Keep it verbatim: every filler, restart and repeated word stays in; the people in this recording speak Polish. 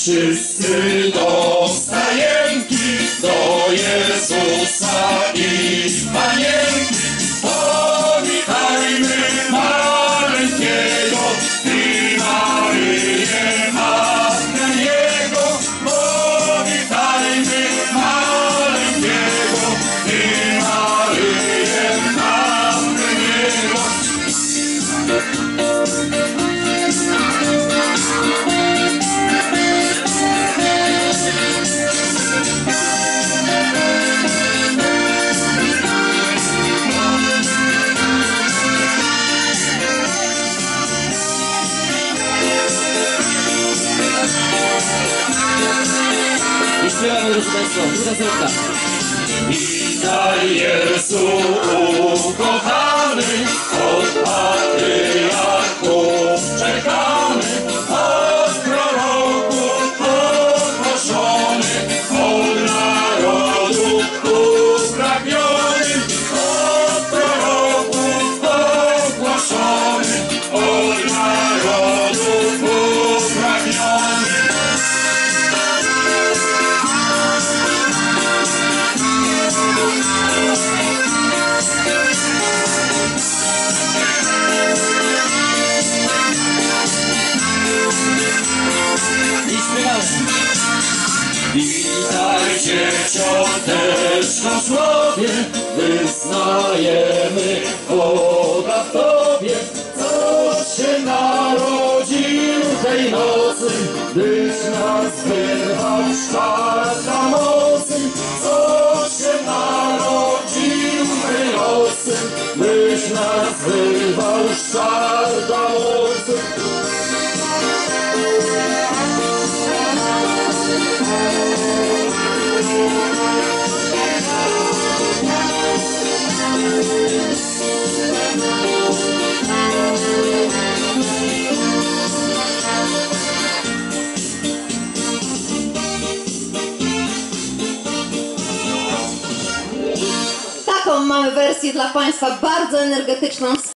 Wszyscy do stajenki, do Jezusa i z Panienki. Powitajmy maleńkiego i Maryję, matkę Jego. Powitajmy maleńkiego i Maryję, matkę Jego. I śpiewamy, proszę Państwa, druga serca. Witaj Jezu ukochany, od patriarchów czekamy, od proroków ogłoszony, od narodu upragniony, od proroków ogłoszony, od narodu upragniony. Witajcie cioteczko zdrowie, wyznajemy Boga w Tobie. Coś się narodził tej nocy, byś nas wyrwał z czarna mocy. Coś się narodził tej nocy, byś nas wyrwał z czarna mocy. Taką mamy wersję dla Państwa, bardzo energetyczną.